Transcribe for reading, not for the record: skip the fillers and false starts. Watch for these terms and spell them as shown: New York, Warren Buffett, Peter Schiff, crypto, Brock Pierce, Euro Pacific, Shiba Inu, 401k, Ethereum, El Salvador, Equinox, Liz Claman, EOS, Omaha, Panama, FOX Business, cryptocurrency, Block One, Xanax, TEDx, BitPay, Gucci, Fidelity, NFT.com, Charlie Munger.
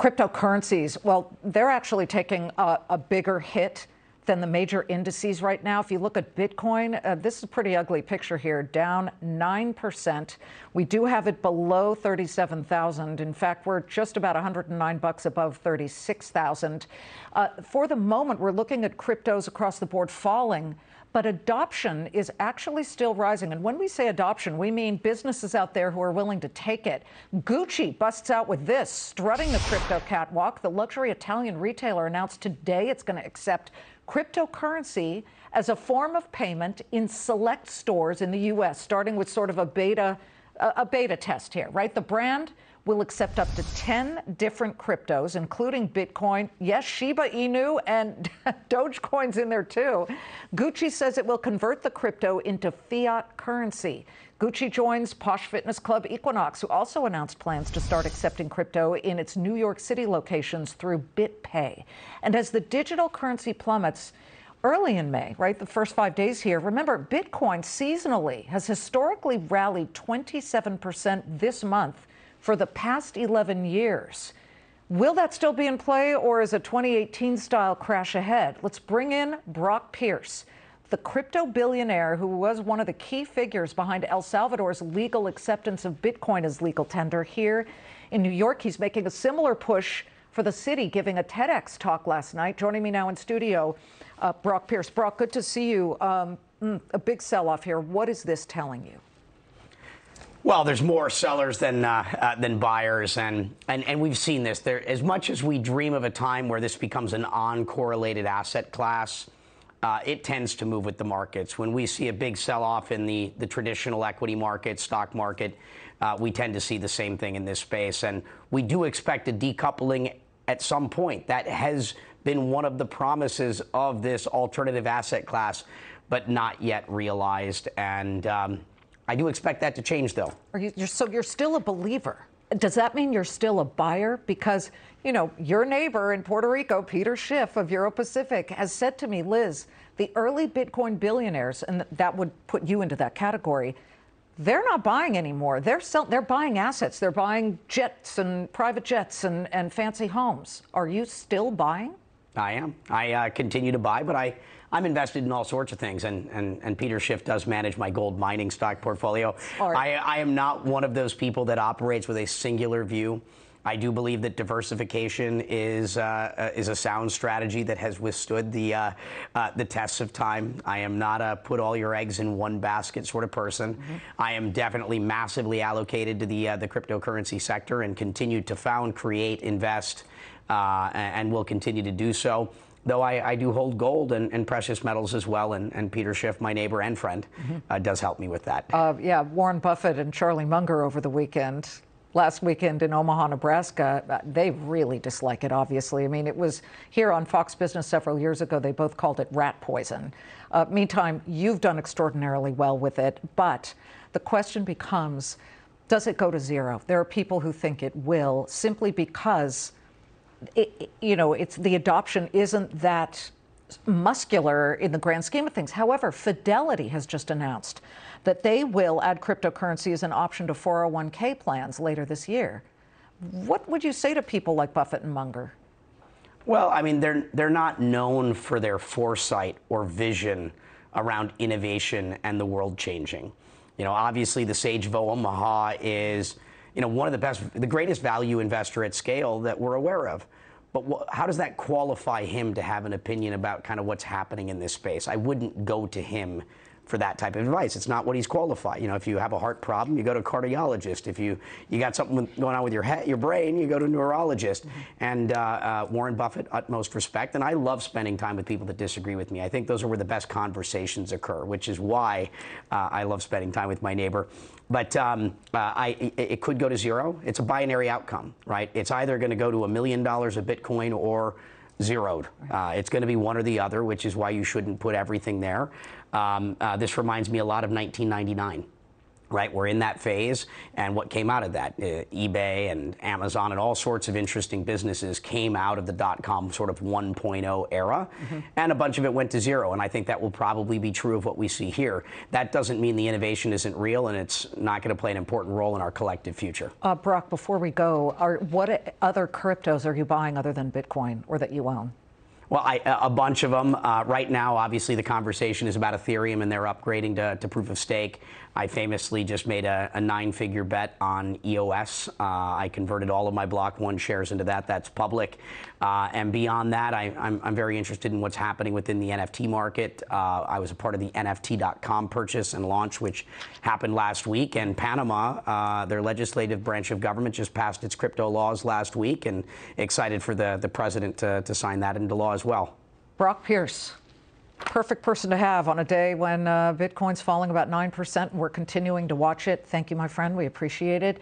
Cryptocurrencies, well, they're actually taking a bigger hit than the major indices right now. If you look at Bitcoin, this is a pretty ugly picture here, down 9%. We do have it below 37,000. In fact, we're just about 109 bucks above 36,000. For the moment, we're looking at cryptos across the board falling, but adoption is actually still rising. And when we say adoption, we mean businesses out there who are willing to take it. Gucci busts out with this, strutting the crypto catwalk. The luxury Italian retailer announced today it's going to accept cryptocurrency as a form of payment in select stores in the U.S., starting with sort of a beta test here, right? The brand will accept up to 10 different cryptos, including Bitcoin. Yes, Shiba Inu and Dogecoin's in there too. Gucci says it will convert the crypto into fiat currency. Gucci joins posh fitness club Equinox, who also announced plans to start accepting crypto in its New York City locations through BitPay. And as the digital currency plummets, early in May, right, the first 5 days here, remember, Bitcoin seasonally has historically rallied 27% this month for the past 11 years. Will that still be in play, or is a 2018-style crash ahead? Let's bring in Brock Pierce, the crypto billionaire who was one of the key figures behind El Salvador's legal acceptance of Bitcoin as legal tender. Here in New York, he's making a similar push for the city, giving a TEDx talk last night. Joining me now in studio, Brock Pierce. Brock, good to see you. A big sell-off here. What is this telling you? Well, there's more sellers than buyers, and we've seen this. There, as much as we dream of a time where this becomes an uncorrelated asset class, it tends to move with the markets. When we see a big sell-off in the traditional equity market, stock market, we tend to see the same thing in this space, and we do expect a decoupling at some point. That has been one of the promises of this alternative asset class, but not yet realized, and I do expect that to change, though. So you're still a believer. Does that mean you're still a buyer? Because, you know, your neighbor in Puerto Rico, Peter Schiff of Euro Pacific, has said to me, Liz, the early Bitcoin billionaires, and that would put you into that category, they're not buying anymore. They're buying assets. They're buying jets and private jets and fancy homes. Are you still buying? I am. I continue to buy, but I'm invested in all sorts of things, and Peter Schiff does manage my gold mining stock portfolio. I am not one of those people that operates with a singular view. I do believe that diversification is a sound strategy that has withstood the tests of time. I am not a put all your eggs in one basket sort of person. I am definitely massively allocated to the cryptocurrency sector and continue to found, create, invest, and will continue to do so. Though I do hold gold and precious metals as well, and Peter Schiff, my neighbor and friend, does help me with that. Yeah, Warren Buffett and Charlie Munger over the weekend, last weekend in Omaha, Nebraska, they really dislike it, obviously. I mean, it was here on Fox Business several years ago, they both called it rat poison. Meantime, you've done extraordinarily well with it, but the question becomes, does it go to zero? There are people who think it will, simply because you know, it's the adoption isn't that muscular in the grand scheme of things. However, Fidelity has just announced that they will add cryptocurrency as an option to 401k plans later this year. What would you say to people like Buffett and Munger? Well, I mean, they're not known for their foresight or vision around innovation and the world changing. You know, obviously the sage of Omaha is, you know, one of the best, the greatest value investor at scale that we're aware of. But how does that qualify him to have an opinion about kind of what's happening in this space? I wouldn't go to him for that type of advice. It's not what he's qualified. You know, if you have a heart problem, you go to a cardiologist. If you got something going on with your head, your brain, you go to a neurologist. And Warren Buffett, utmost respect. And I love spending time with people that disagree with me. I think those are where the best conversations occur, which is why I love spending time with my neighbor. But it could go to zero. It's a binary outcome, right? It's either going to go to $1 million of Bitcoin or zeroed. It's going to be one or the other, which is why you shouldn't put everything there. This reminds me a lot of 1999. Right, we're in that phase, and what came out of that, eBay and Amazon and all sorts of interesting businesses came out of the dot-com sort of 1.0 era, and a bunch of it went to zero, and I think that will probably be true of what we see here. That doesn't mean the innovation isn't real, and it's not going to play an important role in our collective future. Brock, before we go, what other cryptos are you buying other than Bitcoin or that you own? Well, a bunch of them. Right now, obviously, the conversation is about Ethereum and they're upgrading to proof of stake. I famously just made a 9-figure bet on EOS. I converted all of my Block One shares into that. That's public. And beyond that, I'm very interested in what's happening within the NFT market. I was a part of the NFT.com purchase and launch, which happened last week. And Panama, their legislative branch of government, just passed its crypto laws last week, and excited for the president to sign that into law as well. Brock Pierce, perfect person to have on a day when Bitcoin's falling about 9%. We're continuing to watch it. Thank you, my friend. We appreciate it.